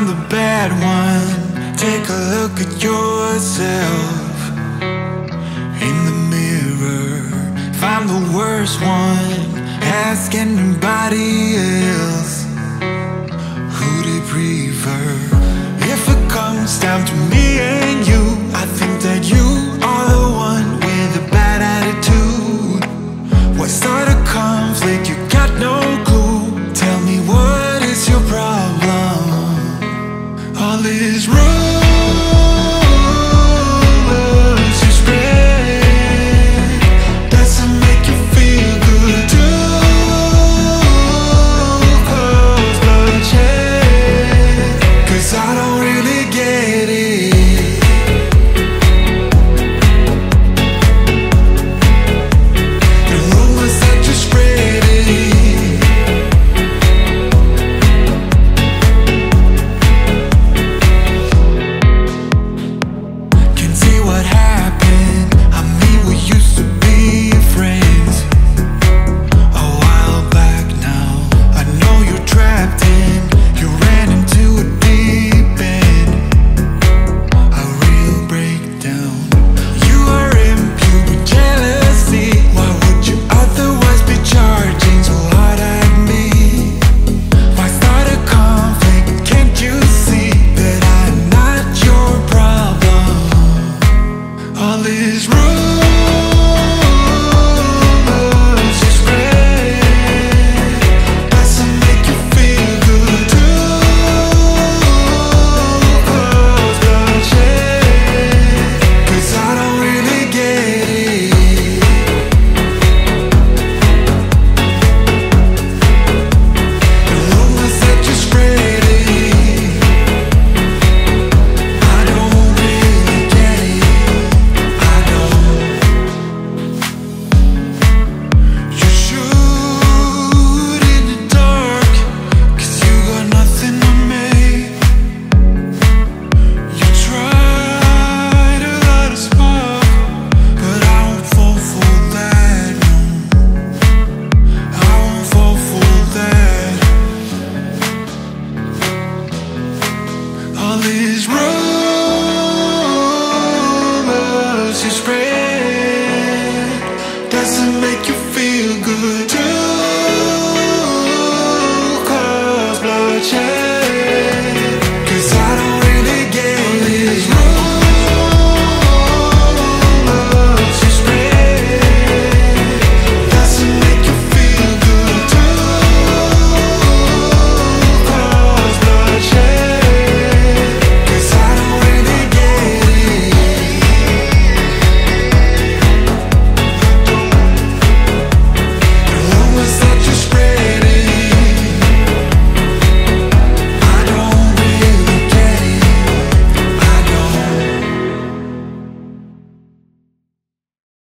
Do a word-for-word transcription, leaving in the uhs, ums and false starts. I'm the bad one. Take a look at yourself in the mirror. If I'm the worst one, ask anybody else who they prefer. If it comes down to me and you, I think that you are the one with a bad attitude. Why start a conflict? You got no clue. Tell me, what is your problem? All is wrong. Doesn't make you feel good.